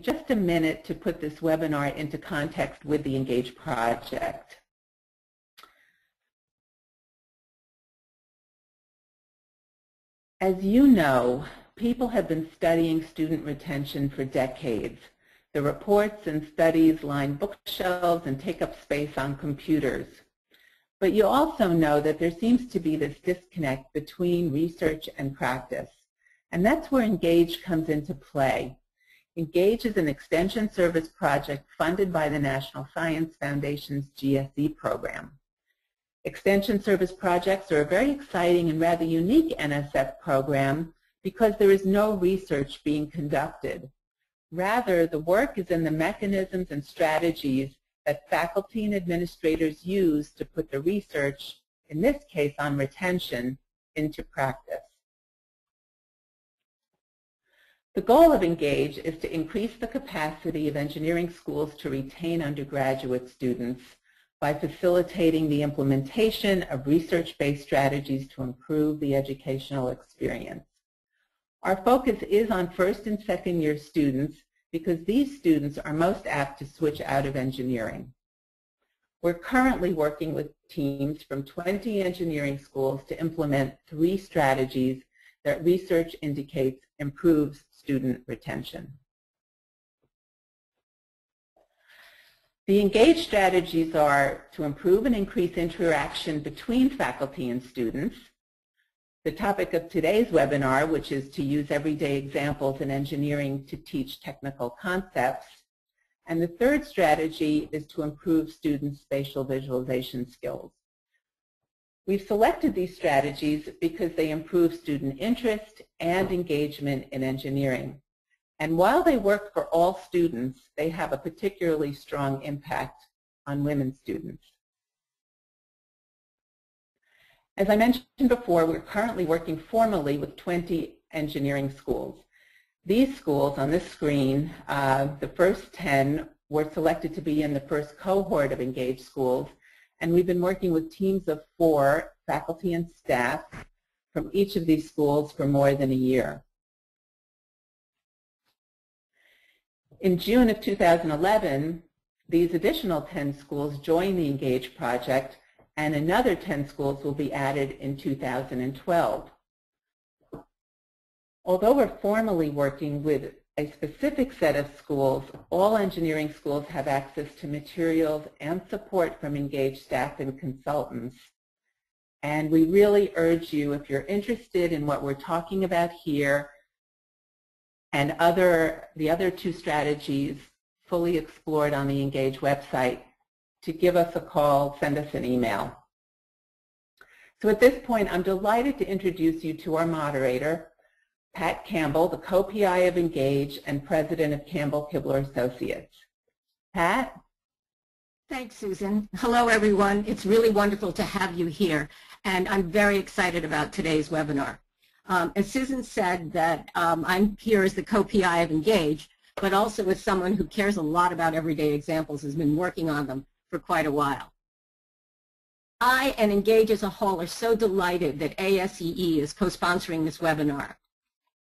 just a minute to put this webinar into context with the Engage Project. As you know, people have been studying student retention for decades. The reports and studies line bookshelves and take up space on computers. But you also know that there seems to be this disconnect between research and practice. And that's where Engage comes into play. Engage is an extension service project funded by the National Science Foundation's GSE program. Extension service projects are a very exciting and rather unique NSF program because there is no research being conducted. Rather, the work is in the mechanisms and strategies that faculty and administrators use to put the research, in this case on retention, into practice. The goal of Engage is to increase the capacity of engineering schools to retain undergraduate students by facilitating the implementation of research-based strategies to improve the educational experience. Our focus is on first and second year students because these students are most apt to switch out of engineering. We're currently working with teams from 20 engineering schools to implement 3 strategies that research indicates improves student retention. The Engage strategies are to improve and increase interaction between faculty and students. The topic of today's webinar, which is to use everyday examples in engineering to teach technical concepts. And the third strategy is to improve students' spatial visualization skills. We've selected these strategies because they improve student interest and engagement in engineering. And while they work for all students, they have a particularly strong impact on women students. As I mentioned before, we're currently working formally with 20 engineering schools. These schools on this screen, the first 10 were selected to be in the first cohort of Engage schools, and we've been working with teams of 4 faculty and staff from each of these schools for more than a year. In June of 2011, these additional 10 schools joined the Engage Project, and another 10 schools will be added in 2012. Although we're formally working with a specific set of schools, all engineering schools have access to materials and support from Engage staff and consultants. And we really urge you, if you're interested in what we're talking about here, and the other 2 strategies fully explored on the Engage website, to give us a call, send us an email. So at this point, I'm delighted to introduce you to our moderator, Pat Campbell, the co-PI of Engage and president of Campbell Kibler Associates. Pat? Thanks, Susan. Hello, everyone. It's really wonderful to have you here, and I'm very excited about today's webinar. As Susan said, that I'm here as the co-PI of Engage, but also as someone who cares a lot about everyday examples, has been working on them for quite a while. I and Engage as a whole are so delighted that ASEE is co-sponsoring this webinar.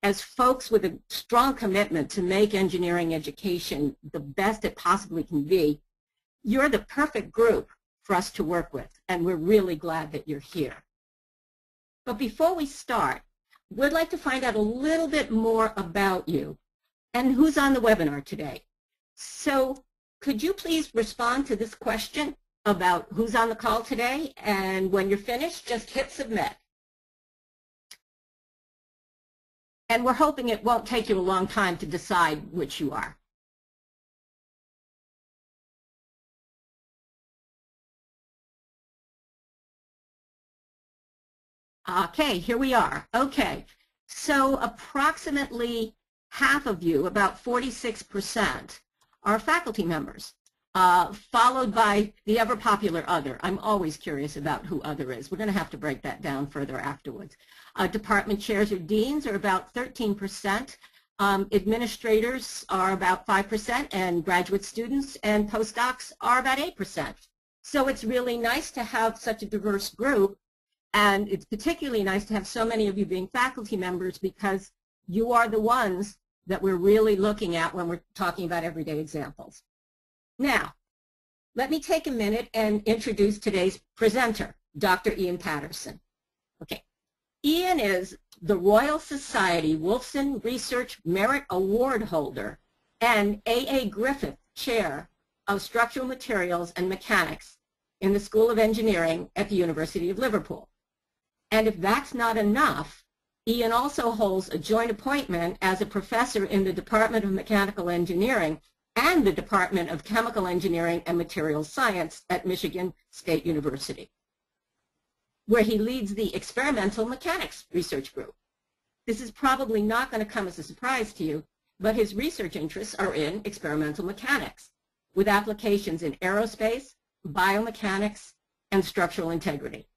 As folks with a strong commitment to make engineering education the best it possibly can be, you're the perfect group for us to work with, and we're really glad that you're here. But before we start, we'd like to find out a little bit more about you and who's on the webinar today. So could you please respond to this question about who's on the call today? And when you're finished, just hit submit. And we're hoping it won't take you a long time to decide which you are. Okay, here we are. Okay, so approximately half of you, about 46%, are faculty members, followed by the ever popular other. I'm always curious about who other is. We're going to have to break that down further afterwards. Department chairs or deans are about 13%. Administrators are about 5%, and graduate students and postdocs are about 8%. So it's really nice to have such a diverse group. And it's particularly nice to have so many of you being faculty members because you are the ones that we're really looking at when we're talking about everyday examples. Now, let me take a minute and introduce today's presenter, Dr. Eann Patterson. Okay, Eann is the Royal Society Wolfson Research Merit Award holder and A.A. Griffith Chair of Structural Materials and Mechanics in the School of Engineering at the University of Liverpool. And if that's not enough, Eann also holds a joint appointment as a professor in the Department of Mechanical Engineering and the Department of Chemical Engineering and Materials Science at Michigan State University, where he leads the Experimental Mechanics Research Group. This is probably not going to come as a surprise to you, but his research interests are in experimental mechanics, with applications in aerospace, biomechanics, and structural integrity.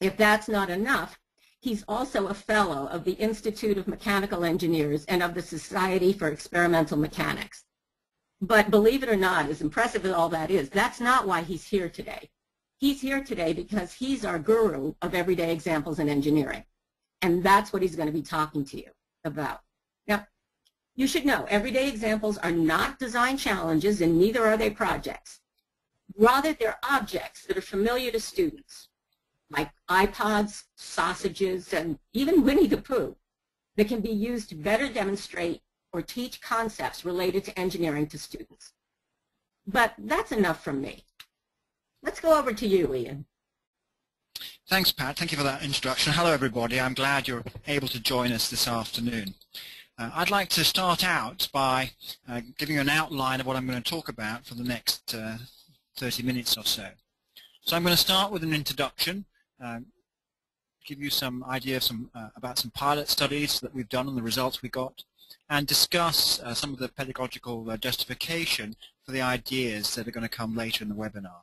If that's not enough, he's also a fellow of the Institute of Mechanical Engineers and of the Society for Experimental Mechanics. But believe it or not, as impressive as all that is, that's not why he's here today. He's here today because he's our guru of everyday examples in engineering. And that's what he's going to be talking to you about. Now, you should know everyday examples are not design challenges and neither are they projects. Rather, they're objects that are familiar to students, like iPods, sausages, and even Winnie the Pooh, that can be used to better demonstrate or teach concepts related to engineering to students. But that's enough from me. Let's go over to you, Eann. Thanks, Pat. Thank you for that introduction. Hello, everybody. I'm glad you're able to join us this afternoon. I'd like to start out by giving you an outline of what I'm going to talk about for the next 30 minutes or so. So I'm going to start with an introduction, give you some idea of about some pilot studies that we've done and the results we got, and discuss some of the pedagogical justification for the ideas that are going to come later in the webinar.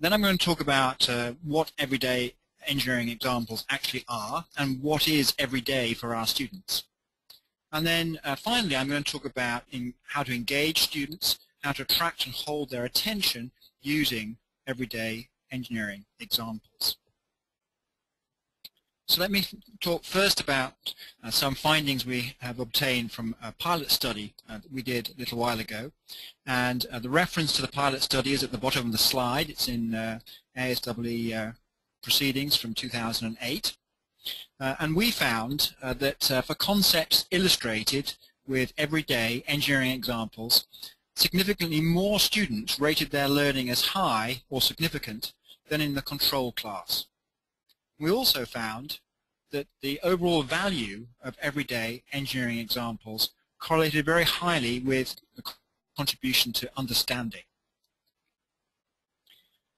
Then I'm going to talk about what everyday engineering examples actually are and what is everyday for our students. And then finally I'm going to talk about how to engage students, how to attract and hold their attention using everyday engineering examples. So let me talk first about some findings we have obtained from a pilot study that we did a little while ago. And the reference to the pilot study is at the bottom of the slide. It's in ASEE proceedings from 2008. And we found that for concepts illustrated with everyday engineering examples, significantly more students rated their learning as high or significant than in the control class. We also found that the overall value of everyday engineering examples correlated very highly with the contribution to understanding.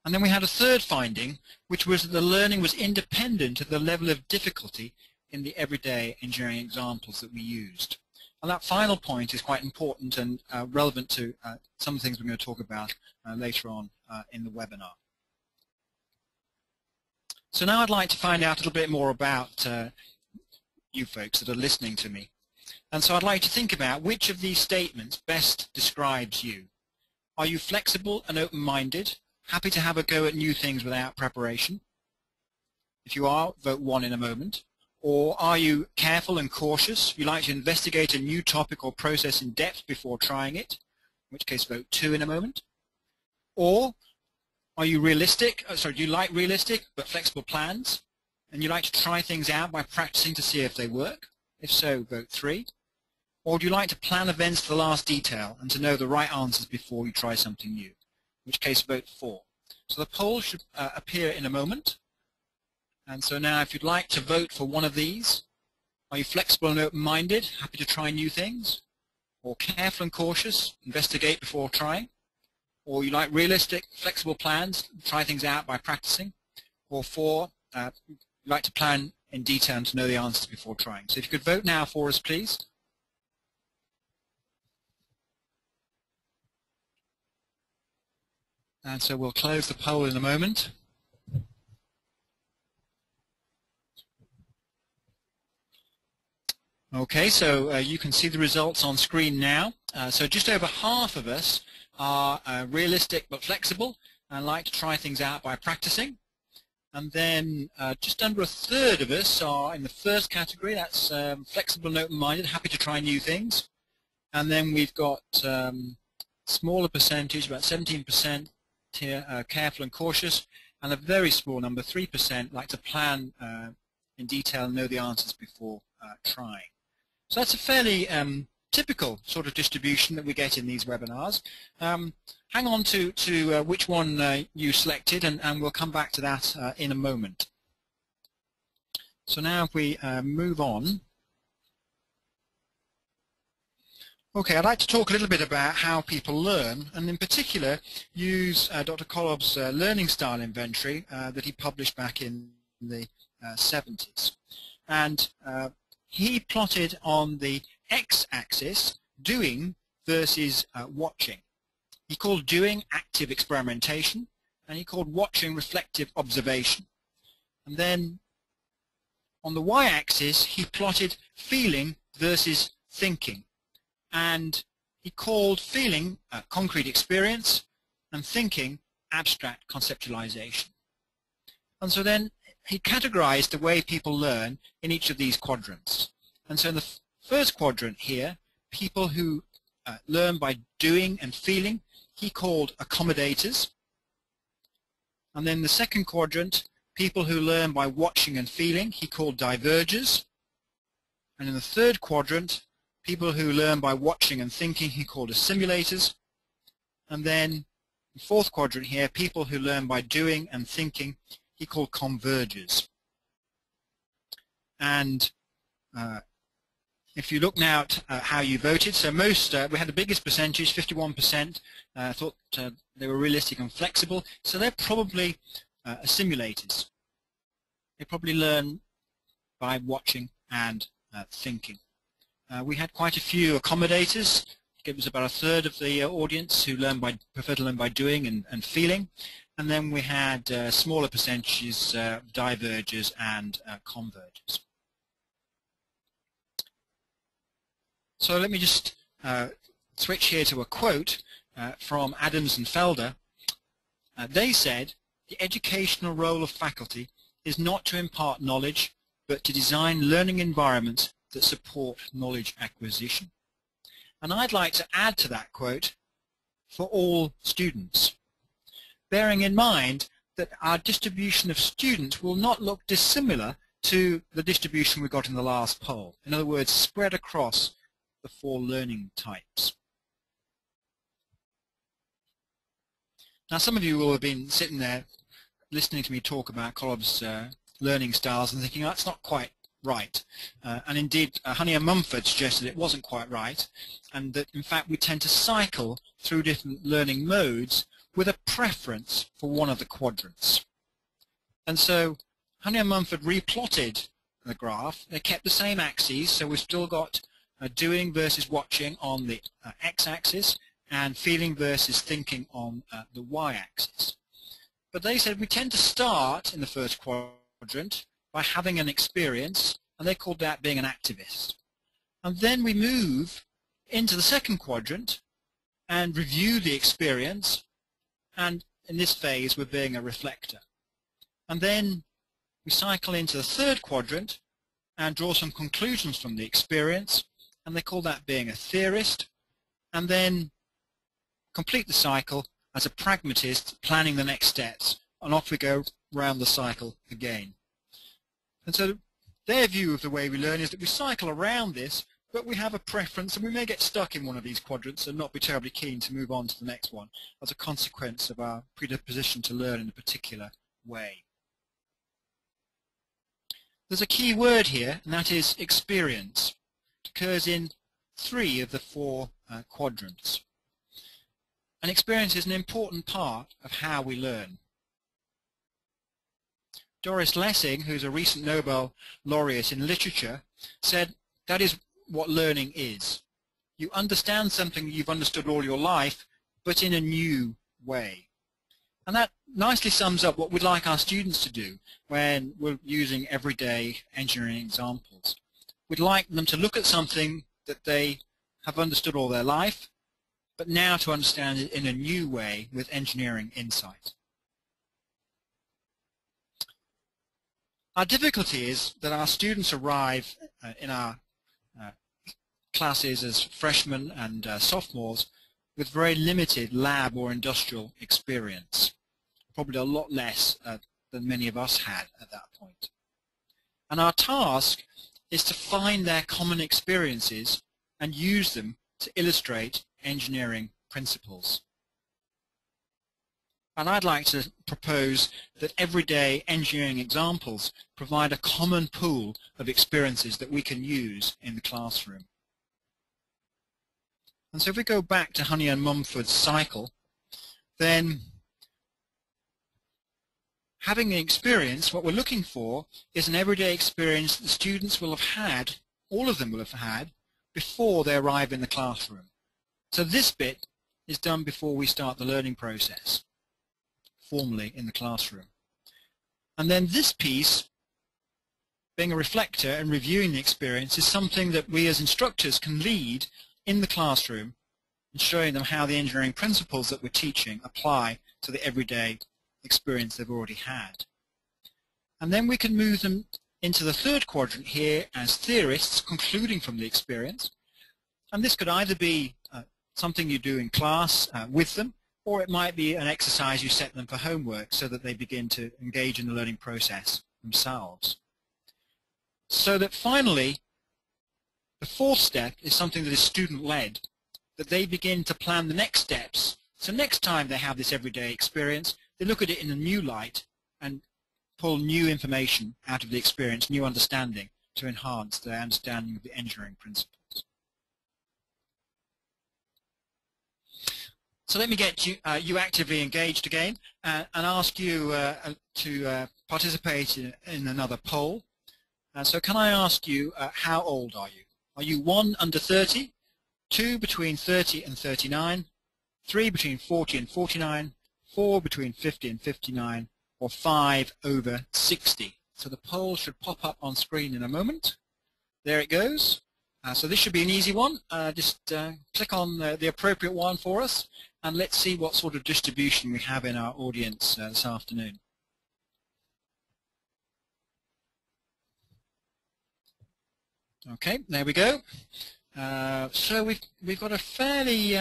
And then we had a third finding, which was that the learning was independent of the level of difficulty in the everyday engineering examples that we used. And that final point is quite important and relevant to some things we're going to talk about later on in the webinar. So now I'd like to find out a little bit more about you folks that are listening to me. And so I'd like to think about which of these statements best describes you. Are you flexible and open-minded, happy to have a go at new things without preparation? If you are, vote one in a moment. Or are you careful and cautious? You like to investigate a new topic or process in depth before trying it, in which case vote two in a moment. Or are you realistic? Sorry, do you like realistic but flexible plans? And you like to try things out by practicing to see if they work? If so, vote three. Or do you like to plan events to the last detail and to know the right answers before you try something new? In which case, vote four. So the poll should appear in a moment. And so now, if you'd like to vote for one of these, are you flexible and open-minded, happy to try new things? Or careful and cautious, investigate before trying? Or you like realistic, flexible plans, try things out by practicing? Or four, you like to plan in detail and to know the answers before trying. So if you could vote now for us, please. And so we'll close the poll in a moment. Okay, so you can see the results on screen now. So just over half of us are realistic but flexible and like to try things out by practicing. And then just under a third of us are in the first category. That's flexible and open-minded, happy to try new things. And then we've got smaller percentage, about 17% here, careful and cautious. And a very small number, 3%, like to plan in detail and know the answers before trying. So that's a fairly typical sort of distribution that we get in these webinars. Hang on to which one you selected, and we'll come back to that in a moment. So now if we move on. Okay, I'd like to talk a little bit about how people learn, and in particular use Dr. Collob's learning style inventory that he published back in the 70s. And he plotted on the x-axis doing versus watching. He called doing active experimentation, and he called watching reflective observation. And then on the y-axis, he plotted feeling versus thinking. And he called feeling concrete experience and thinking abstract conceptualization. And so then he categorized the way people learn in each of these quadrants. And so in the first quadrant here, people who learn by doing and feeling, he called accommodators. And then the second quadrant, people who learn by watching and feeling, he called divergers. And in the third quadrant, people who learn by watching and thinking, he called assimilators. And then the fourth quadrant here, people who learn by doing and thinking, he called convergers. And if you look now at how you voted, so most, we had the biggest percentage, 51%, thought they were realistic and flexible, so they're probably assimilators. They probably learn by watching and thinking. We had quite a few accommodators. It was about a third of the audience who learned by, prefer to learn by doing and feeling, and then we had smaller percentages, divergers and convergers. So let me just switch here to a quote from Adams and Felder. They said, "The educational role of faculty is not to impart knowledge, but to design learning environments that support knowledge acquisition." And I'd like to add to that quote, "for all students," bearing in mind that our distribution of students will not look dissimilar to the distribution we got in the last poll. In other words, spread across the four learning types. Now, some of you will have been sitting there listening to me talk about Collob's learning styles and thinking, oh, that's not quite right. And indeed, Honey and Mumford suggested it wasn't quite right, and that in fact we tend to cycle through different learning modes with a preference for one of the quadrants. And so Honey and Mumford replotted the graph. They kept the same axes, so we've still got doing versus watching on the x-axis and feeling versus thinking on the y-axis. But they said we tend to start in the first quadrant by having an experience, and they called that being an activist. And then we move into the second quadrant and review the experience, and in this phase we're being a reflector. And then we cycle into the third quadrant and draw some conclusions from the experience, and they call that being a theorist, and then complete the cycle as a pragmatist, planning the next steps, and off we go round the cycle again. And so their view of the way we learn is that we cycle around this, but we have a preference, and we may get stuck in one of these quadrants and not be terribly keen to move on to the next one as a consequence of our predisposition to learn in a particular way. There's a key word here, and that is experience. Occurs in three of the four quadrants. And experience is an important part of how we learn. Doris Lessing, who's a recent Nobel laureate in literature, said that is what learning is. You understand something you've understood all your life, but in a new way. And that nicely sums up what we'd like our students to do when we're using everyday engineering examples. We'd like them to look at something that they have understood all their life, but now to understand it in a new way with engineering insight. Our difficulty is that our students arrive in our classes as freshmen and sophomores with very limited lab or industrial experience, probably a lot less than many of us had at that point. And our task is to find their common experiences and use them to illustrate engineering principles. And I'd like to propose that everyday engineering examples provide a common pool of experiences that we can use in the classroom. And so if we go back to Honey and Mumford's cycle, then having the experience, what we're looking for is an everyday experience that the students will have had, all of them will have had, before they arrive in the classroom. So this bit is done before we start the learning process formally in the classroom. And then this piece, being a reflector and reviewing the experience, is something that we as instructors can lead in the classroom and showing them how the engineering principles that we're teaching apply to the everyday experience they've already had. And then we can move them into the third quadrant here as theorists concluding from the experience. And this could either be something you do in class with them, or it might be an exercise you set them for homework so that they begin to engage in the learning process themselves. So that finally, the fourth step is something that is student-led, that they begin to plan the next steps. So next time they have this everyday experience, they look at it in a new light and pull new information out of the experience, new understanding, to enhance their understanding of the engineering principles. So let me get you actively engaged again and ask you to participate in another poll. So can I ask you, how old are you? Are you 1 under 30, 2 between 30 and 39, 3 between 40 and 49, 4 between 50 and 59, or 5 over 60? So the poll should pop up on screen in a moment. There it goes. So this should be an easy one. Just click on the appropriate one for us, and let's see what sort of distribution we have in our audience this afternoon. Okay, there we go. So we've got a fairly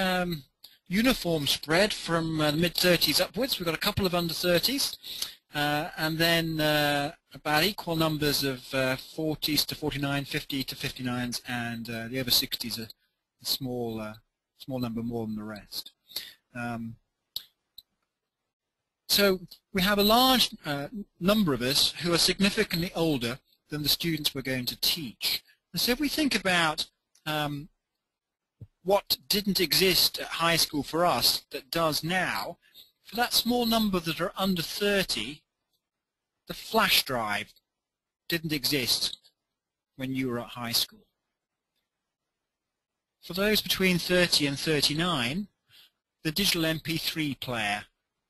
uniform spread from the mid-30s upwards. We've got a couple of under 30s, and then about equal numbers of 40s to 49, 50 to 59s, and the over 60s are a small number more than the rest. So we have a large number of us who are significantly older than the students we're going to teach. And so if we think about what didn't exist at high school for us that does now, for that small number that are under 30, the flash drive didn't exist when you were at high school. For those between 30 and 39, the digital MP3 player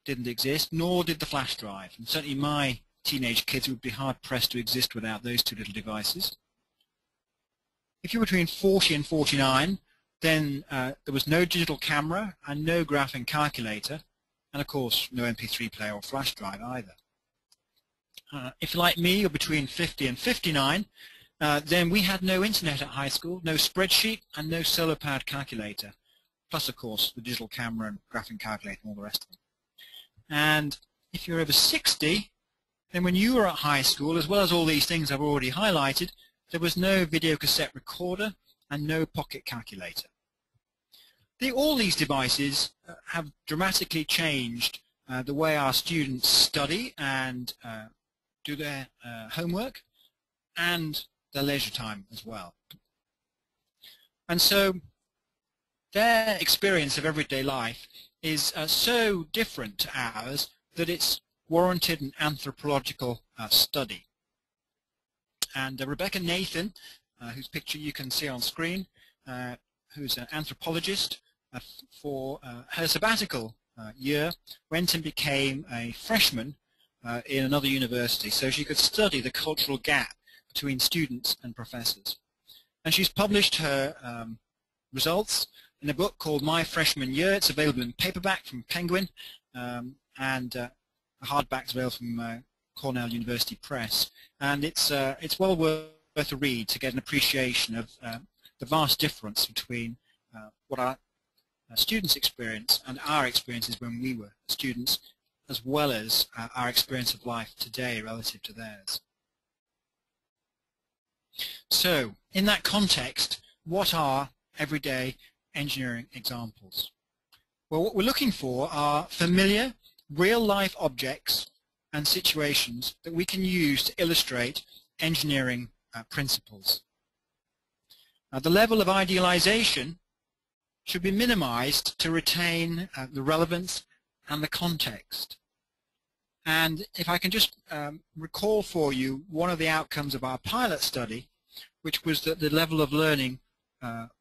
didn't exist, nor did the flash drive. And certainly my teenage kids would be hard-pressed to exist without those two little devices. If you're between 40 and 49, then there was no digital camera and no graphing calculator, and of course no MP3 player or flash drive either. If you're like me, you're between 50 and 59, then we had no internet at high school, no spreadsheet and no solar powered calculator, plus of course the digital camera and graphing calculator and all the rest of them. And if you're over 60, then when you were at high school, as well as all these things I've already highlighted, there was no video cassette recorder and no pocket calculator. All these devices have dramatically changed the way our students study and do their homework and their leisure time as well. And so their experience of everyday life is so different to ours that it's warranted an anthropological study. And Rebecca Nathan, whose picture you can see on screen, who's an anthropologist, for her sabbatical year went and became a freshman in another university so she could study the cultural gap between students and professors. And she's published her results in a book called My Freshman Year. It's available in paperback from Penguin, and hardback's available from Cornell University Press, and it's well worth a read to get an appreciation of the vast difference between what our students experience and our experiences when we were students, as well as our experience of life today relative to theirs. So, in that context, what are everyday engineering examples? Well, what we're looking for are familiar, real-life objects and situations that we can use to illustrate engineering principles. Now, the level of idealization should be minimized to retain the relevance and the context. And if I can just recall for you one of the outcomes of our pilot study, which was that the level of learning or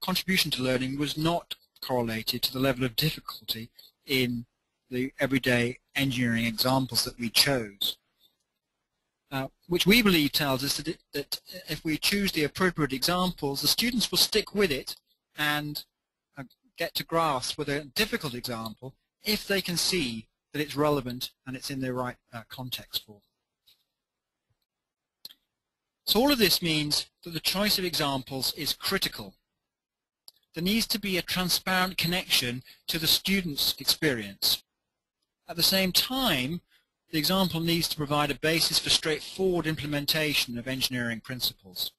contribution to learning was not correlated to the level of difficulty in the everyday engineering examples that we chose, which we believe tells us that, that if we choose the appropriate examples, the students will stick with it and get to grasp with a difficult example if they can see that it's relevant and it's in the right context for them. So all of this means that the choice of examples is critical. There needs to be a transparent connection to the student's experience. At the same time, the example needs to provide a basis for straightforward implementation of engineering principles.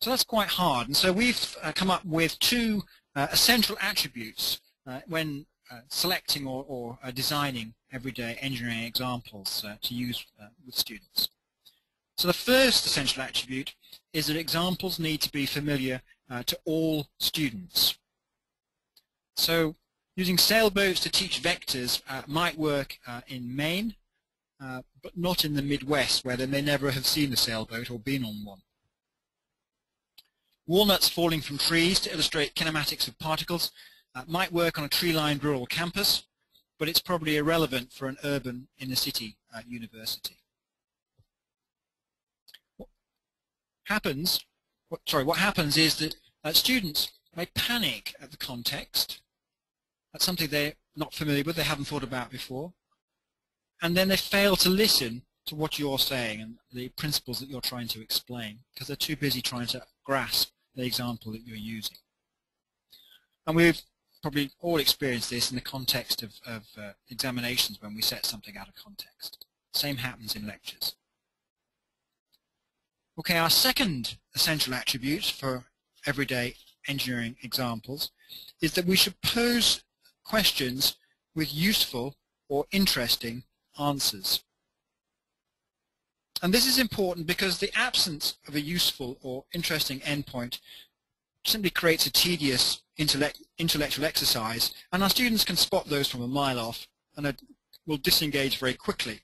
So that's quite hard, and so we've come up with two essential attributes when selecting or designing everyday engineering examples to use with students. So the first essential attribute is that examples need to be familiar to all students. So using sailboats to teach vectors might work in Maine, but not in the Midwest, where they may never have seen a sailboat or been on one. Walnuts falling from trees to illustrate kinematics of particles might work on a tree-lined rural campus, but it's probably irrelevant for an urban inner-city university. What happens is that students may panic at the context. That's something they're not familiar with, they haven't thought about before, and then they fail to listen to what you're saying and the principles that you're trying to explain because they're too busy trying to grasp the example that you're using. And we've probably all experienced this in the context of examinations when we set something out of context. Same happens in lectures. Okay, our second essential attribute for everyday engineering examples is that we should pose questions with useful or interesting answers. And this is important because the absence of a useful or interesting endpoint simply creates a tedious intellectual exercise, and our students can spot those from a mile off and will disengage very quickly.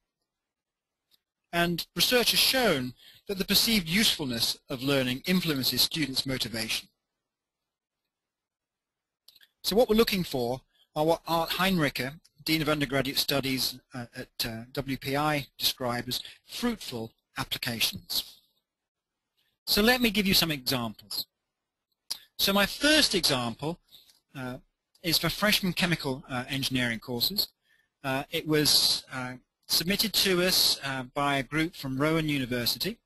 And research has shown that the perceived usefulness of learning influences students' motivation. So what we're looking for are what Art Heinricher, Dean of Undergraduate Studies at WPI, described as fruitful applications. So let me give you some examples. So my first example is for freshman chemical engineering courses. It was submitted to us by a group from Rowan University.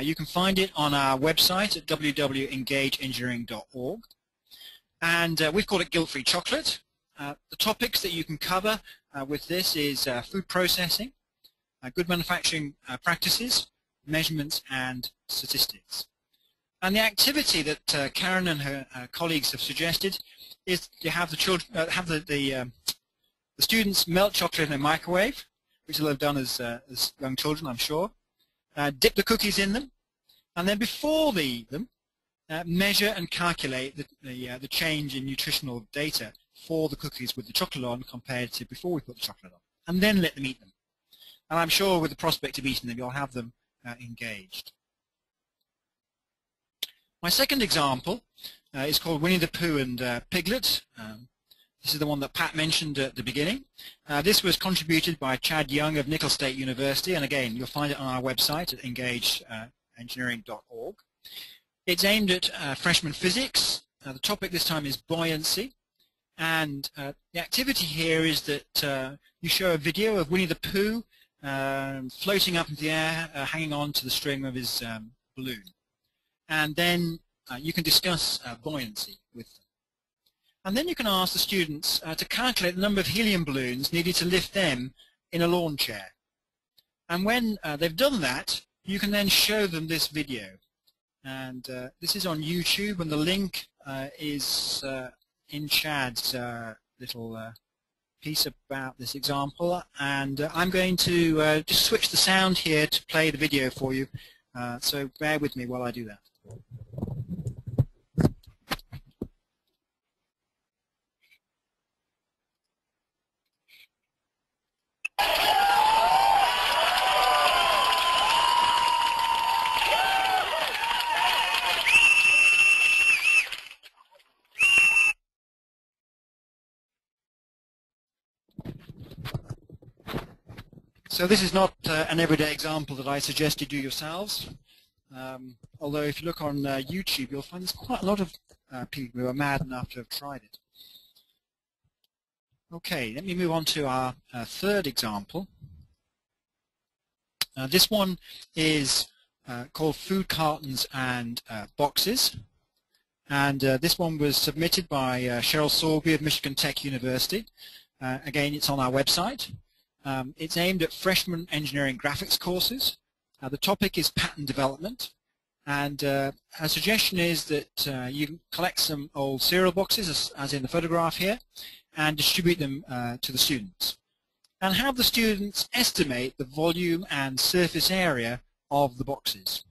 You can find it on our website at www.engageengineering.org, and we've called it guilt-free chocolate. The topics that you can cover with this is food processing, good manufacturing practices, measurements and statistics. And the activity that Karen and her colleagues have suggested is to have the children, the students melt chocolate in a microwave, which they'll have done as young children, I'm sure, dip the cookies in them, and then before they eat them, measure and calculate the change in nutritional data for the cookies with the chocolate on compared to before we put the chocolate on, and then let them eat them. And I'm sure with the prospect of eating them, you'll have them engaged. My second example is called Winnie the Pooh and Piglet. This is the one that Pat mentioned at the beginning. This was contributed by Chad Young of Nicholls State University, and again, you'll find it on our website at engageengineering.org. It's aimed at freshman physics. The topic this time is buoyancy, and the activity here is that you show a video of Winnie the Pooh floating up in the air, hanging on to the string of his balloon. And then you can discuss buoyancy with them. And then you can ask the students to calculate the number of helium balloons needed to lift them in a lawn chair. And when they've done that, you can then show them this video. And this is on YouTube, and the link is in Chad's little piece about this example. And I'm going to just switch the sound here to play the video for you. So bear with me while I do that. So this is not an everyday example that I suggest you do yourselves, although if you look on YouTube, you'll find there's quite a lot of people who are mad enough to have tried it. Okay, let me move on to our third example. This one is called Food Cartons and Boxes, and this one was submitted by Cheryl Sorby of Michigan Tech University. Again, it's on our website. It's aimed at freshman engineering graphics courses. The topic is pattern development, and our suggestion is that you collect some old cereal boxes, as in the photograph here, and distribute them to the students. And have the students estimate the volume and surface area of the boxes.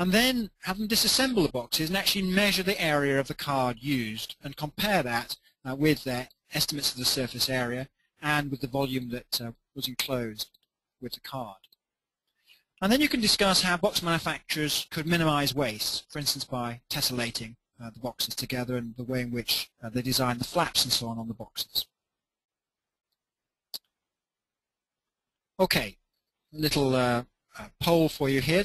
And then have them disassemble the boxes and actually measure the area of the card used and compare that with their estimates of the surface area and with the volume that was enclosed with the card. And then you can discuss how box manufacturers could minimize waste, for instance by tessellating the boxes together and the way in which they design the flaps and so on the boxes. Okay, a little poll for you here.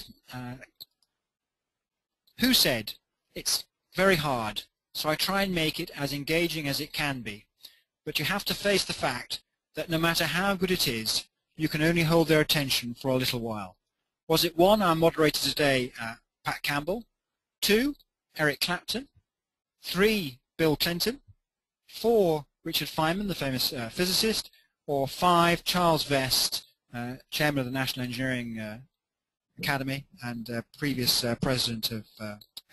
Who said, "It's very hard, so I try and make it as engaging as it can be, but you have to face the fact that no matter how good it is, you can only hold their attention for a little while"? Was it 1, our moderator today, Pat Campbell, 2, Eric Clapton, 3, Bill Clinton, 4, Richard Feynman, the famous physicist, or 5, Charles Vest, chairman of the National Engineering Academy and previous president of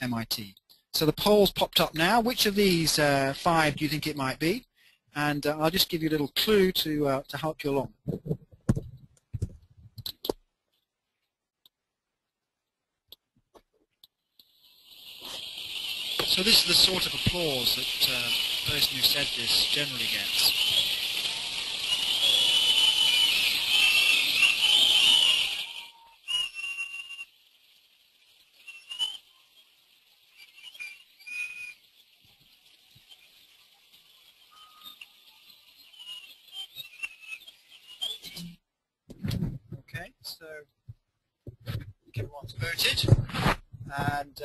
MIT? So the poll's popped up now. Which of these 5 do you think it might be? And I'll just give you a little clue to help you along. So this is the sort of applause that the person who said this generally gets. Okay, so everyone's voted, and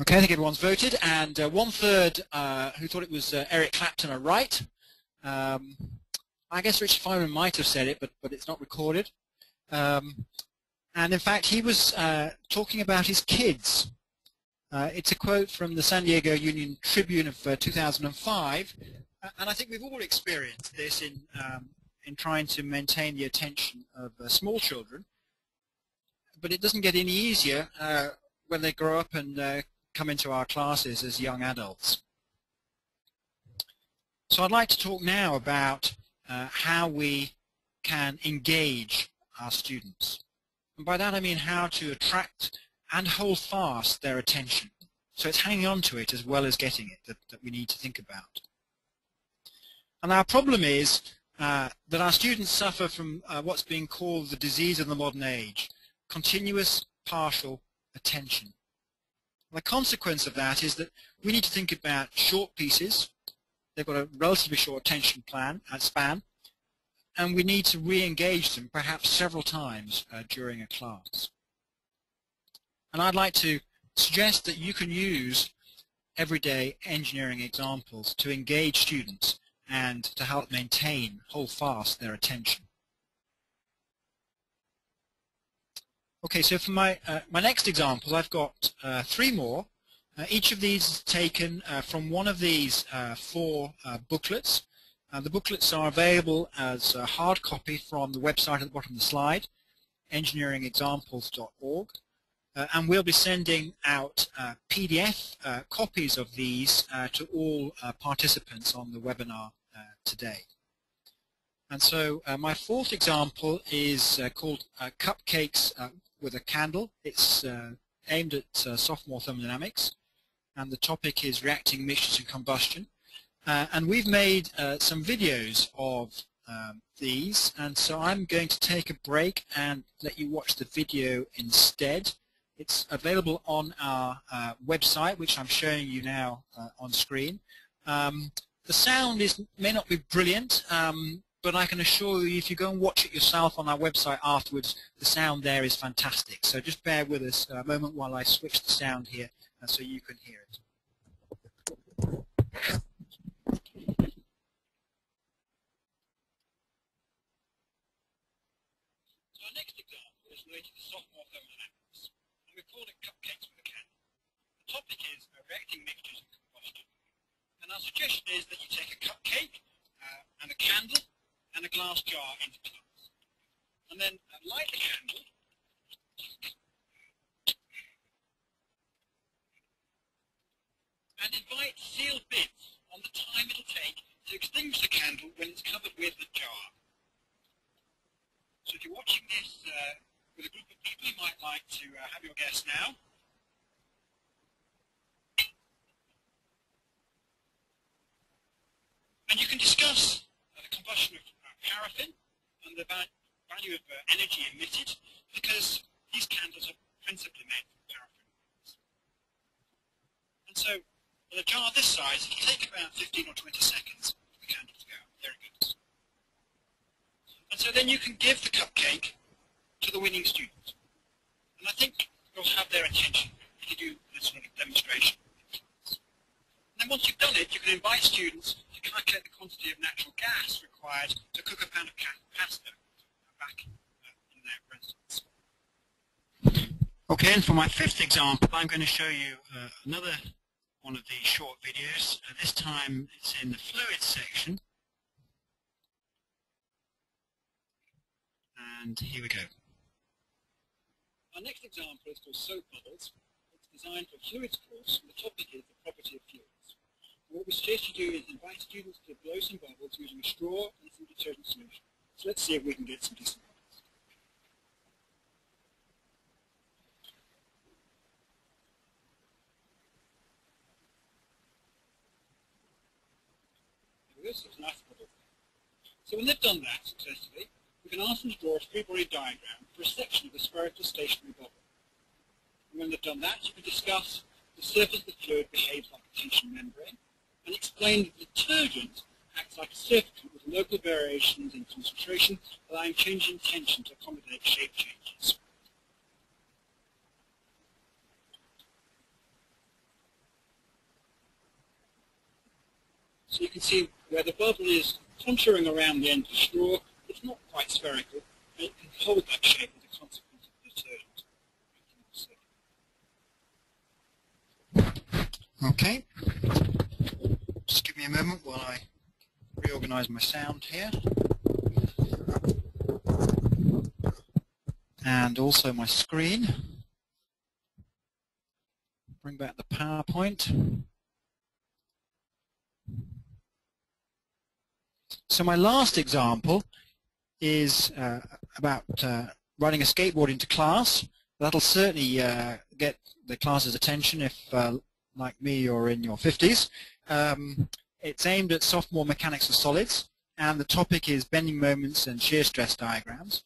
okay, I think everyone's voted, and 1/3 who thought it was Eric Clapton are right. I guess Richard Feynman might have said it, but it's not recorded. And in fact, he was talking about his kids. It's a quote from the San Diego Union Tribune of 2005, and I think we've all experienced this in trying to maintain the attention of small children. But it doesn't get any easier when they grow up and come into our classes as young adults. So I'd like to talk now about how we can engage our students. And by that I mean how to attract and hold fast their attention. So it's hanging on to it as well as getting it that we need to think about. And our problem is that our students suffer from what's being called the disease of the modern age, continuous partial attention. The consequence of that is that we need to think about short pieces. They've got a relatively short attention span, and we need to re-engage them perhaps several times during a class. And I'd like to suggest that you can use everyday engineering examples to engage students and to help maintain, hold fast their attention. Okay, so for my, my next examples, I've got three more. Each of these is taken from one of these four booklets. The booklets are available as a hard copy from the website at the bottom of the slide, engineeringexamples.org, and we'll be sending out PDF copies of these to all participants on the webinar today. And so my fourth example is called Cupcakes with a Candle. It's aimed at sophomore thermodynamics, and the topic is reacting mixtures and combustion. And we've made some videos of these, and so I'm going to take a break and let you watch the video instead. It's available on our website, which I'm showing you now on screen. The sound may not be brilliant, but I can assure you if you go and watch it yourself on our website afterwards, the sound there is fantastic. So just bear with us a moment while I switch the sound here so you can hear it. Cupcakes with a Candle. The topic is reacting mixtures and combustion. And our suggestion is that you take a cupcake and a candle and a glass jar into class. And then light the candle. And invite sealed bids on the time it'll take to extinguish the candle when it's covered with the jar. So if you're watching this with a group of people, you might like to have your guess now. And you can discuss the combustion of paraffin and the value of energy emitted, because these candles are principally made from paraffin. And so, in a jar this size, it'll take about 15 or 20 seconds for the candle to go. There it goes. And so then you can give the cupcake to the winning student. And I think you'll have their attention if you do this sort of demonstration. And then once you've done it, you can invite students to calculate the quantity of natural gas required to cook a pan of pasta back in their residence. Okay, and for my fifth example, I'm going to show you another one of these short videos. This time it's in the fluids section. And here we go. Our next example is called Soap Bubbles. It's designed for a fluids course, and the topic is the property of fluids. And what we suggest you do is invite students to blow some bubbles using a straw and some detergent solution. So let's see if we can get some decent bubbles. There we go, so it's a nice bubble. So when they've done that successfully, we can ask them to draw a free-body diagram for a section of the spherical stationary bubble. And when they've done that, you can discuss the surface of the fluid behaves like a tension membrane, and explain that the detergent acts like a surfactant with local variations in concentration, allowing change in tension to accommodate shape changes. So you can see where the bubble is contouring around the end of the straw, it's not quite spherical, and it can hold that shape as a consequence of the detergent. Okay. Just give me a moment while I reorganize my sound here. And also my screen. Bring back the PowerPoint. So my last example is about riding a skateboard into class. That'll certainly get the class's attention if, like me, you're in your 50s. It's aimed at sophomore mechanics of solids, and the topic is bending moments and shear stress diagrams.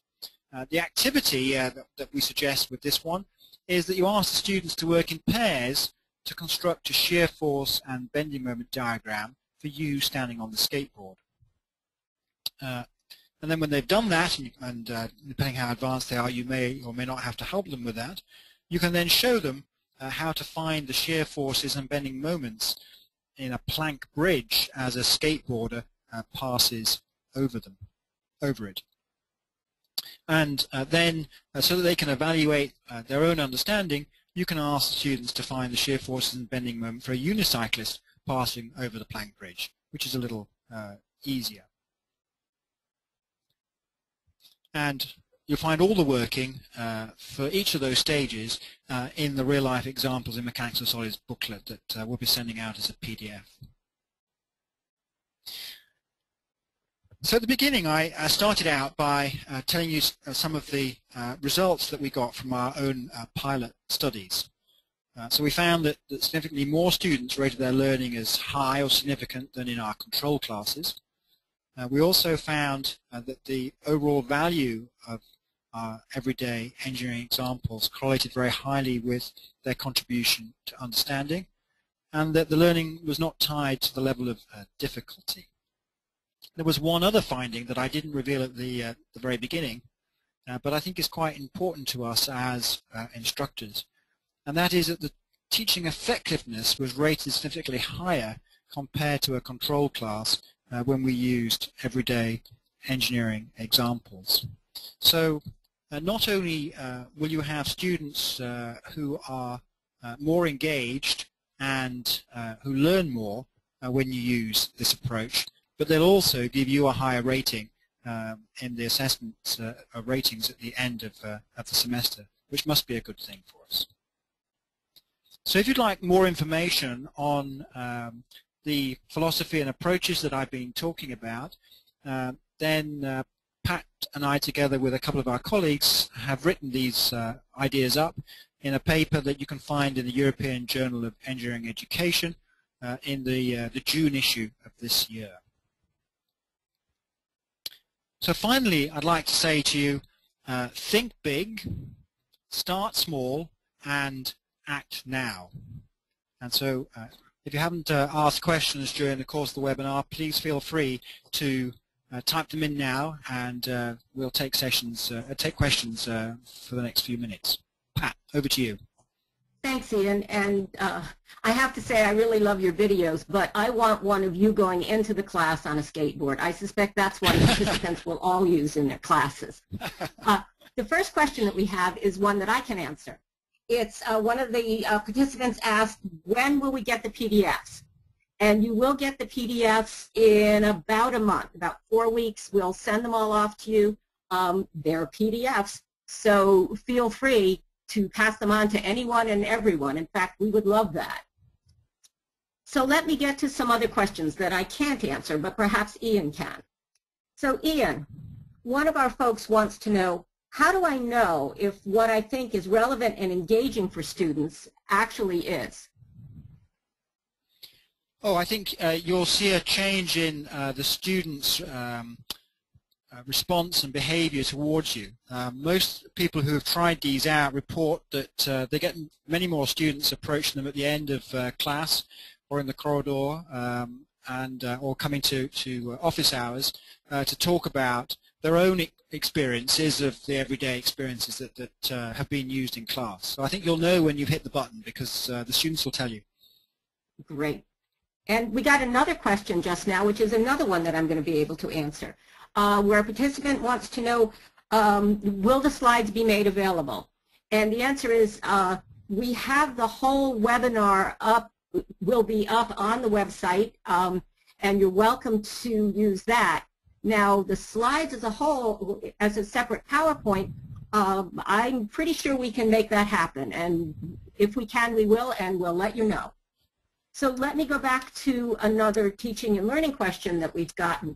The activity that we suggest with this one is that you ask the students to work in pairs to construct a shear force and bending moment diagram for you standing on the skateboard. And then when they've done that, and depending how advanced they are, you may or may not have to help them with that. You can then show them how to find the shear forces and bending moments in a plank bridge as a skateboarder passes over them, over it. And then, so that they can evaluate their own understanding, you can ask students to find the shear forces and bending moment for a unicyclist passing over the plank bridge, which is a little easier. And you'll find all the working for each of those stages in the real-life examples in Mechanics of Solids booklet that we'll be sending out as a PDF. So at the beginning, I started out by telling you some of the results that we got from our own pilot studies. So we found that significantly more students rated their learning as high or significant than in our control classes. We also found that the overall value of our everyday engineering examples correlated very highly with their contribution to understanding, and that the learning was not tied to the level of difficulty. There was one other finding that I didn't reveal at the very beginning, but I think is quite important to us as instructors, and that is that the teaching effectiveness was rated significantly higher compared to a control class when we used everyday engineering examples. So not only will you have students who are more engaged and who learn more when you use this approach, but they'll also give you a higher rating in the assessment ratings at the end of the semester, which must be a good thing for us. So if you'd like more information on the philosophy and approaches that I've been talking about, then Pat and I, together with a couple of our colleagues, have written these ideas up in a paper that you can find in the European Journal of Engineering Education in the June issue of this year. So finally, I'd like to say to you, think big, start small, and act now. And so if you haven't asked questions during the course of the webinar, please feel free to type them in now, and we'll take questions for the next few minutes. Pat, over to you. Thanks, Ian, and I have to say I really love your videos, but I want one of you going into the class on a skateboard. I suspect that's what participants will all use in their classes. The first question that we have is one that I can answer. It's one of the participants asked, when will we get the PDFs? And you will get the PDFs in about a month, about 4 weeks. We'll send them all off to you. They're PDFs, so feel free to pass them on to anyone and everyone. In fact, we would love that. So let me get to some other questions that I can't answer, but perhaps Ian can. So Ian, one of our folks wants to know, how do I know if what I think is relevant and engaging for students actually is? Oh, I think you'll see a change in the students' response and behavior towards you. Most people who have tried these out report that they get many more students approaching them at the end of class or in the corridor or coming to office hours to talk about their own experiences of the everyday experiences that have been used in class. So I think you'll know when you've hit the button because the students will tell you. Great. And we got another question just now, which is another one that I'm going to be able to answer. Where a participant wants to know, will the slides be made available? And the answer is, we have the whole webinar up, will be up on the website, and you're welcome to use that. Now, the slides as a whole, as a separate PowerPoint, I'm pretty sure we can make that happen, and if we can, we will, and we'll let you know. So let me go back to another teaching and learning question that we've gotten.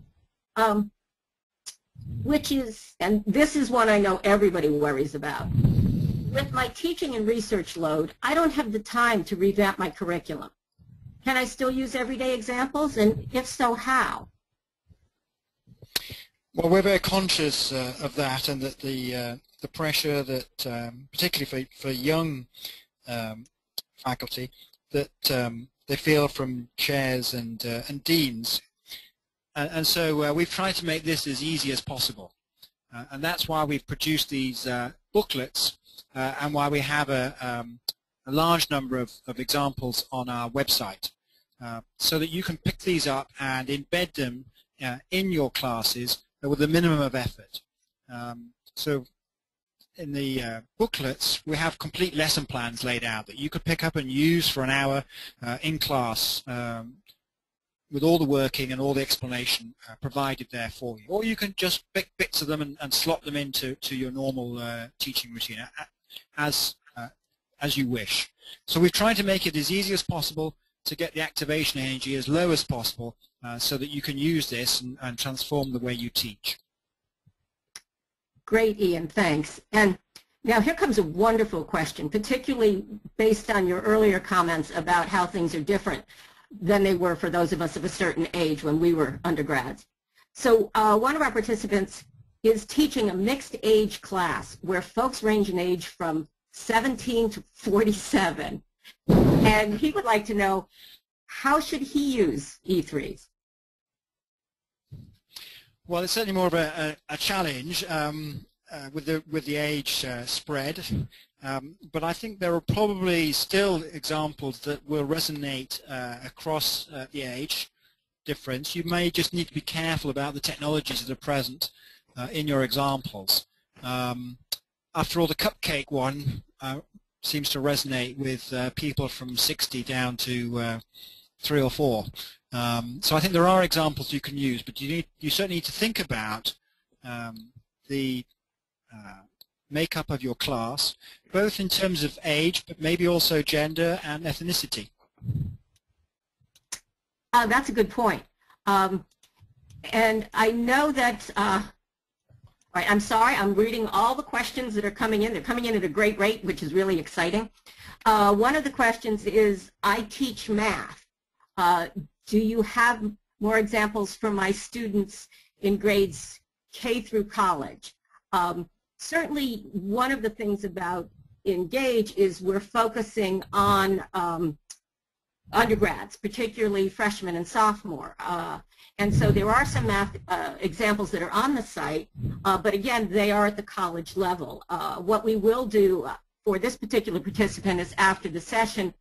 Which is, and this is one I know everybody worries about, with my teaching and research load, I don't have the time to revamp my curriculum. Can I still use everyday examples, and if so, how? Well, we're very conscious of that, and that the pressure that, particularly for young faculty, that they feel from chairs and deans. And so we've tried to make this as easy as possible, and that's why we've produced these booklets and why we have a large number of examples on our website so that you can pick these up and embed them in your classes with a minimum of effort. So in the booklets, we have complete lesson plans laid out that you could pick up and use for an hour in class with all the working and all the explanation provided there for you. Or you can just pick bits of them and slot them into your normal teaching routine as you wish. So we've tried to make it as easy as possible to get the activation energy as low as possible so that you can use this and transform the way you teach. Great, Ian, thanks. And now here comes a wonderful question, particularly based on your earlier comments about how things are different than they were for those of us of a certain age when we were undergrads. So one of our participants is teaching a mixed age class where folks range in age from 17 to 47. And he would like to know, how should he use E3s? Well, it's certainly more of a challenge with the age spread, but I think there are probably still examples that will resonate across the age difference. You may just need to be careful about the technologies that are present in your examples. After all, the cupcake one seems to resonate with people from 60 down to 3 or 4. So I think there are examples you can use, but you certainly need to think about the makeup of your class, both in terms of age, but maybe also gender and ethnicity. That's a good point. And I know that all right, I'm sorry, I'm reading all the questions that are coming in. They're coming in at a great rate, which is really exciting. One of the questions is, I teach math. Do you have more examples for my students in grades K through college? Certainly, one of the things about Engage is we're focusing on undergrads, particularly freshmen and sophomore. And so there are some math examples that are on the site, but again, they are at the college level. What we will do for this particular participant is after the session,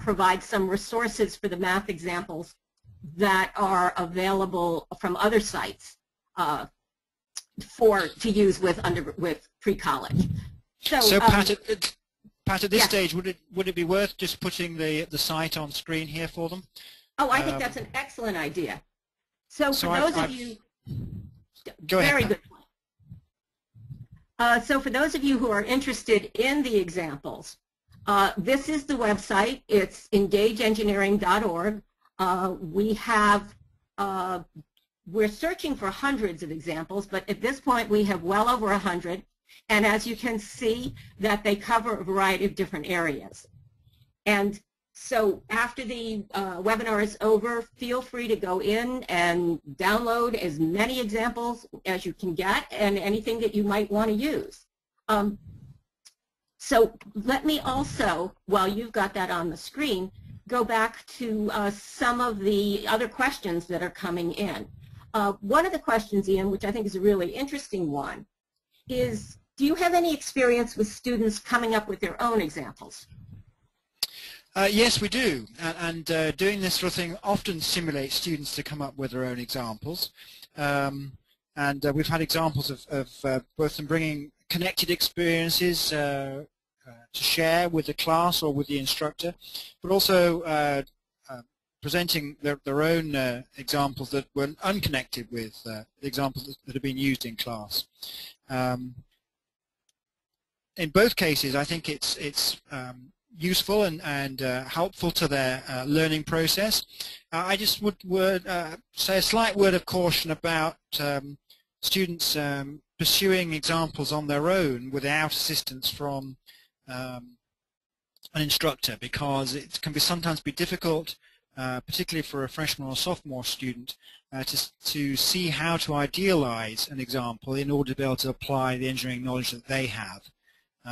provide some resources for the math examples that are available from other sites to use with pre-college. So Pat, at this stage, would it be worth just putting the site on screen here for them? Oh, I think that's an excellent idea. So for those of you, go ahead. Very good point. So for those of you who are interested in the examples, this is the website. It's engageengineering.org. We're searching for hundreds of examples, but at this point we have well over 100. And as you can see, that they cover a variety of different areas. And so after the webinar is over, feel free to go in and download as many examples as you can get and anything that you might want to use. So let me also, while you've got that on the screen, go back to some of the other questions that are coming in. One of the questions, Ian, which I think is a really interesting one, is, do you have any experience with students coming up with their own examples? Yes, we do, and doing this sort of thing often stimulates students to come up with their own examples, and we've had examples of both them bringing connected experiences to share with the class or with the instructor, but also presenting their own examples that were unconnected with the examples that have been used in class. In both cases, I think it's useful and helpful to their learning process. I just would say a slight word of caution about students pursuing examples on their own without assistance from an instructor, because it can sometimes be difficult, particularly for a freshman or sophomore student, to see how to idealize an example in order to be able to apply the engineering knowledge that they have.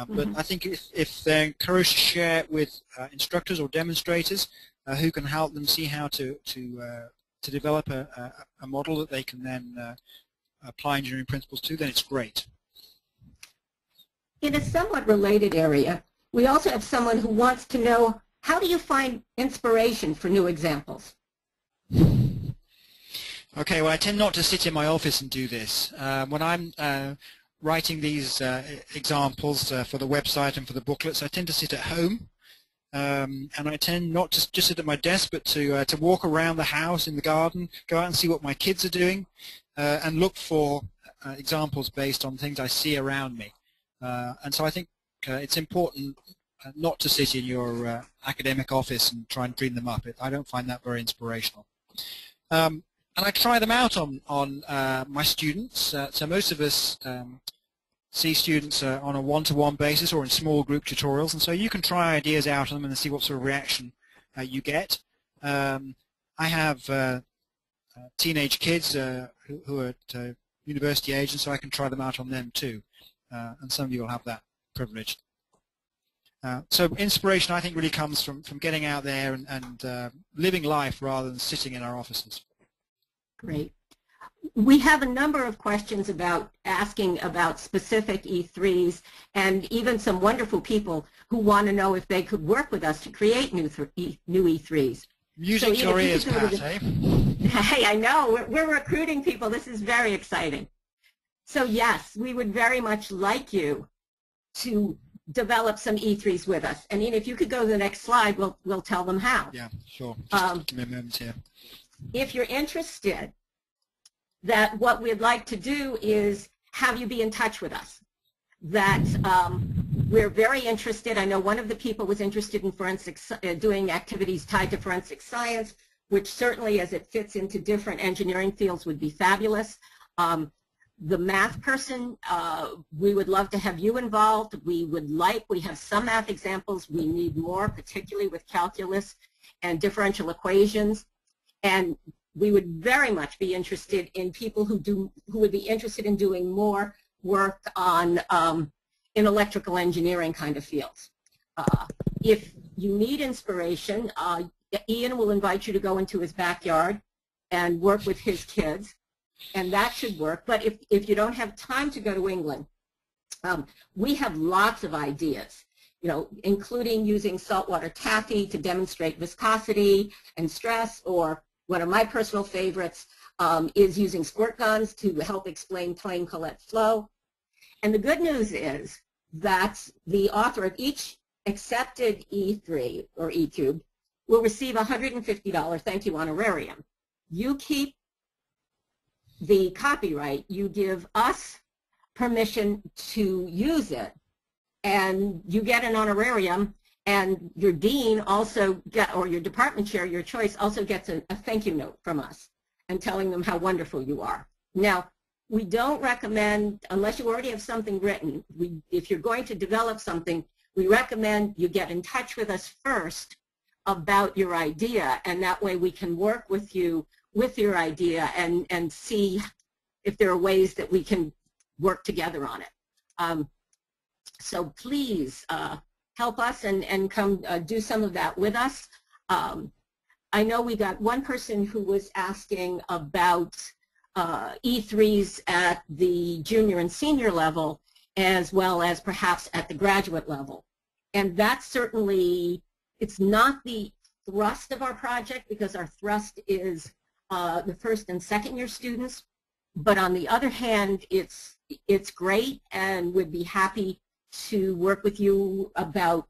But I think if they're encouraged to share it with instructors or demonstrators who can help them see how to develop a model that they can then apply engineering principles to, then it's great. In a somewhat related area, we also have someone who wants to know, how do you find inspiration for new examples? Okay, well, I tend not to sit in my office and do this. When I'm writing these examples for the website and for the booklets, I tend to sit at home, and I tend not to just sit at my desk, but to walk around the house, in the garden, go out and see what my kids are doing, and look for examples based on things I see around me. And so I think it's important not to sit in your academic office and try and dream them up. I don't find that very inspirational. And I try them out on my students. So most of us see students on a one-to-one basis or in small group tutorials, and so you can try ideas out on them and see what sort of reaction you get. I have teenage kids who are at university age, and so I can try them out on them too. And some of you will have that privilege. So inspiration, I think, really comes from getting out there and living life rather than sitting in our offices. Great. We have a number of questions about asking about specific E3s, and even some wonderful people who want to know if they could work with us to create new E3s. Music to your ears, Pat, eh? Hey, I know. We're recruiting people. This is very exciting. So, yes, we would very much like you to develop some E3s with us. I mean, if you could go to the next slide, we'll tell them how. Yeah, sure. Give me a moment here. If you're interested, that what we'd like to do is have you be in touch with us. That we're very interested. I know one of the people was interested in forensic, doing activities tied to forensic science, which certainly, as it fits into different engineering fields, would be fabulous. The math person, we would love to have you involved. We have some math examples. We need more, particularly with calculus and differential equations. And we would very much be interested in people who would be interested in doing more work on in electrical engineering kind of fields. If you need inspiration, Ian will invite you to go into his backyard and work with his kids, and that should work. But if you don't have time to go to England, we have lots of ideas, you know, including using saltwater taffy to demonstrate viscosity and stress, or one of my personal favorites is using squirt guns to help explain plain Collet flow. And the good news is that the author of each accepted E3 or E-cube will receive $150 thank you honorarium. You keep the copyright. You give us permission to use it, and you get an honorarium. And your dean also get, or your department chair, your choice, also gets a thank you note from us and telling them how wonderful you are. Now, we don't recommend, unless you already have something written, if you're going to develop something, we recommend you get in touch with us first about your idea, and that way we can work with you with your idea and see if there are ways that we can work together on it. So please, help us and come do some of that with us. I know we got one person who was asking about E3s at the junior and senior level, as well as perhaps at the graduate level. And that's certainly, it's not the thrust of our project, because our thrust is the first and second year students. But on the other hand, it's great, and we'd be happy to work with you about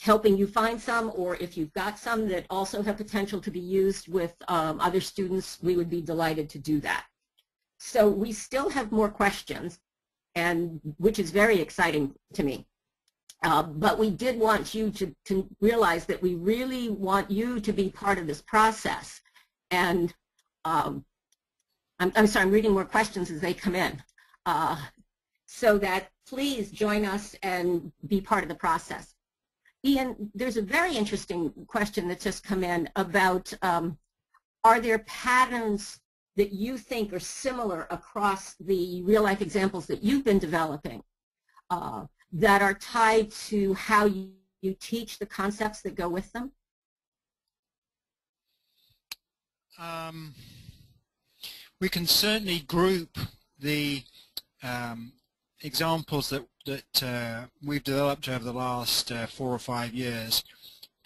helping you find some, or if you've got some that also have potential to be used with other students, we would be delighted to do that. So we still have more questions, and which is very exciting to me. But we did want you to realize that we really want you to be part of this process. And I'm sorry, I'm reading more questions as they come in. So that please join us and be part of the process. Ian, there's a very interesting question that's just come in about are there patterns that you think are similar across the real-life examples that you've been developing that are tied to how you teach the concepts that go with them? We can certainly group the examples that we've developed over the last 4 or 5 years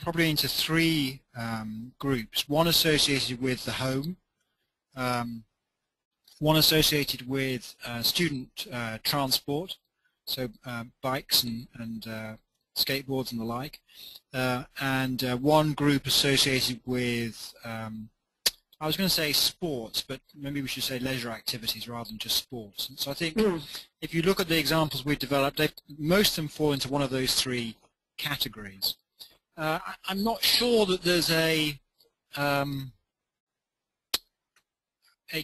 probably into three groups. One associated with the home, One associated with student transport, so bikes and skateboards and the like, and one group associated with, I was going to say sports, but maybe we should say leisure activities rather than just sports. And so I think if you look at the examples we've developed, most of them fall into one of those three categories. I'm not sure that there's a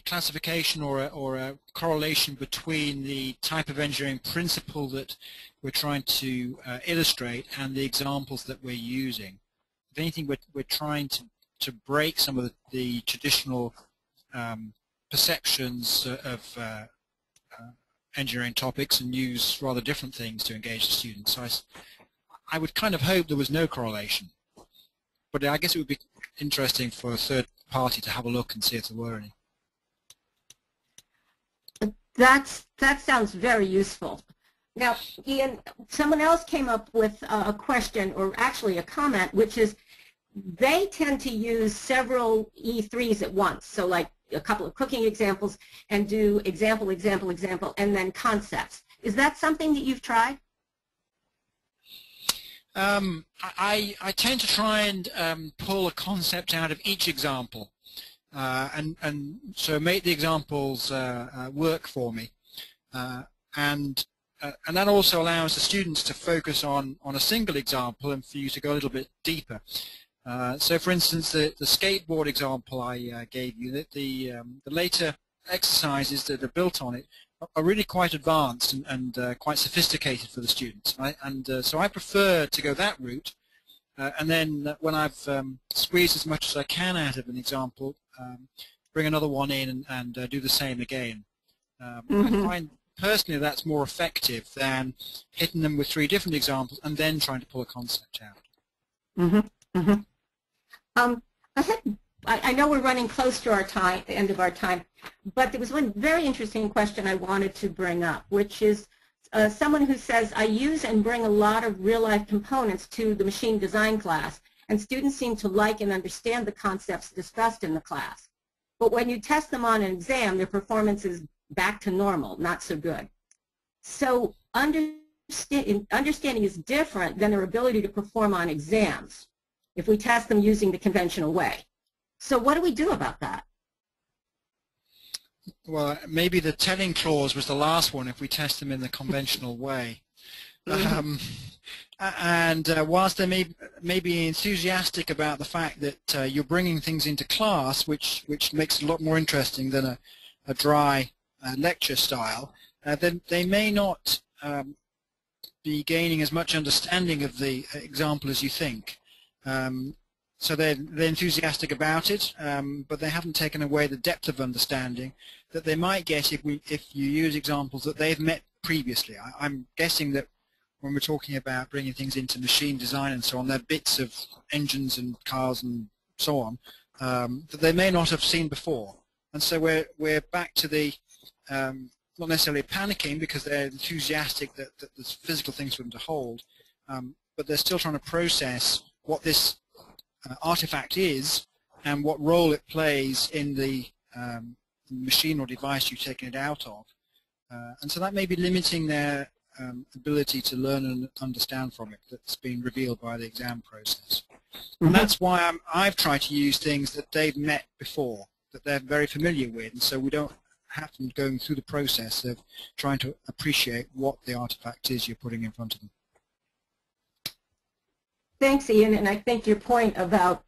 classification or a correlation between the type of engineering principle that we're trying to illustrate and the examples that we're using. If anything, we're trying to break some of the traditional perceptions of engineering topics and use rather different things to engage the students. So I would kind of hope there was no correlation, but I guess it would be interesting for a third party to have a look and see if there were any. That sounds very useful. Now, Eann, someone else came up with a question, or actually a comment, which is they tend to use several E3s at once, so like a couple of cooking examples, and do example, example, example, and then concepts. Is that something that you've tried? I tend to try and pull a concept out of each example. And so make the examples work for me, and that also allows the students to focus on a single example and for you to go a little bit deeper. So, for instance, the skateboard example I gave you, that the later exercises that are built on it are really quite advanced and quite sophisticated for the students. So I prefer to go that route, and then when I've squeezed as much as I can out of an example, bring another one in and do the same again. I find personally that's more effective than hitting them with three different examples and then trying to pull a concept out. I know we're running close to the end of our time, but there was one very interesting question I wanted to bring up, which is someone who says, I use and bring a lot of real-life components to the machine design class, and students seem to like and understand the concepts discussed in the class. But when you test them on an exam, their performance is back to normal, not so good. So understanding is different than their ability to perform on exams if we test them using the conventional way. So what do we do about that? Well, maybe the telling clause was the last one, if we test them in the conventional way. And whilst they may be enthusiastic about the fact that you're bringing things into class, which makes it a lot more interesting than a dry lecture style, then they may not be gaining as much understanding of the example as you think. So they're enthusiastic about it, but they haven't taken away the depth of understanding that they might get if you use examples that they've met previously. I'm guessing that when we're talking about bringing things into machine design and so on, they're bits of engines and cars and so on that they may not have seen before. And so we're back to the, not necessarily panicking because they're enthusiastic that there's physical things for them to hold, but they're still trying to process what this artifact is and what role it plays in the machine or device you've taken it out of. And so that may be limiting their ability to learn and understand from it that's been revealed by the exam process. And that's why I've tried to use things that they've met before, that they're very familiar with, and so we don't have them going through the process of trying to appreciate what the artifact is you're putting in front of them. Thanks, Eann, and I think your point about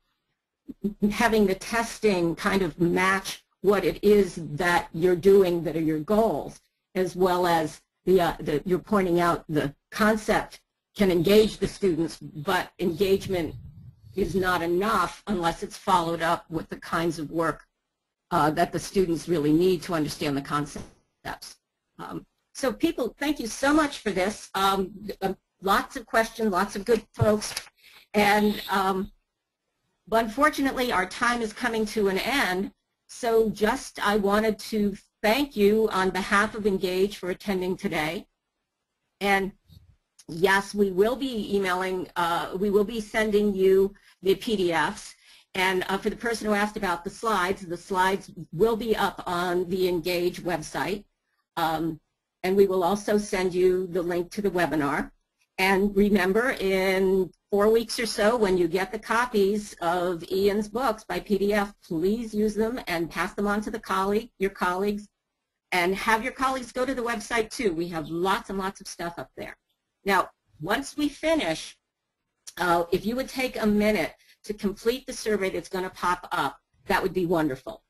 having the testing kind of match what it is that you're doing that are your goals, as well as you're pointing out the concept can engage the students, but engagement is not enough unless it's followed up with the kinds of work that the students really need to understand the concepts. So people, thank you so much for this. Lots of questions, lots of good folks. And but unfortunately, our time is coming to an end. So just I wanted to thank you on behalf of Engage for attending today. And yes, we will be sending you the PDFs. And for the person who asked about the slides will be up on the Engage website. And we will also send you the link to the webinar. And remember, in 4 weeks or so, when you get the copies of Eann's books by PDF, please use them and pass them on to the your colleagues. And have your colleagues go to the website, too. We have lots and lots of stuff up there. Now, once we finish, if you would take a minute to complete the survey that's going to pop up, that would be wonderful.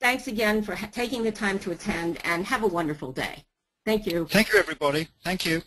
Thanks again for taking the time to attend, and have a wonderful day. Thank you. Thank you, everybody. Thank you.